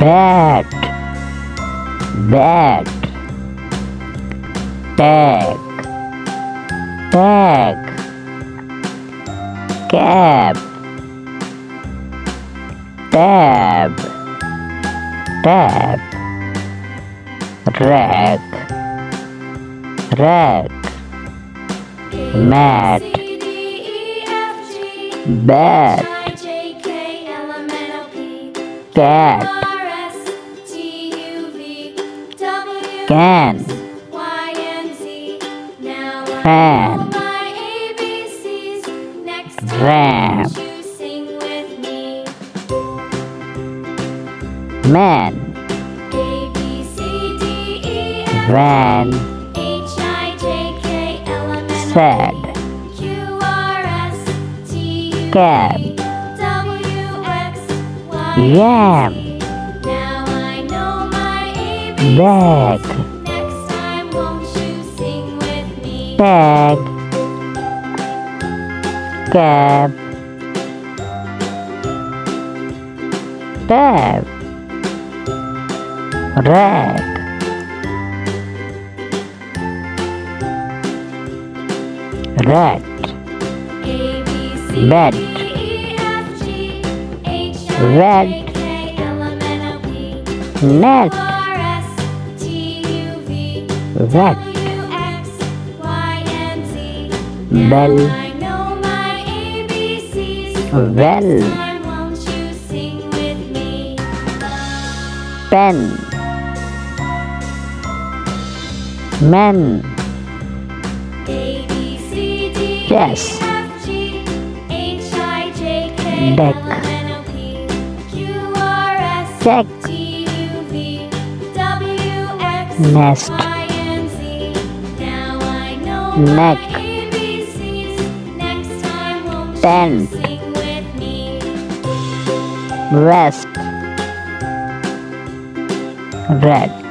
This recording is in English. bat, bat, bag, bag, cab, tab, tab, rack, rack, mat, bat, cat, can, pan, ram, man, ran, sad, cab, yam, now I know my ABCs. Bag, next time won't you sing with me? Bag, cab, tab, rag, rat, bed, red, net, rat, bell, well, pen, men, yes, deck, check, nest, neck, tent, west, red,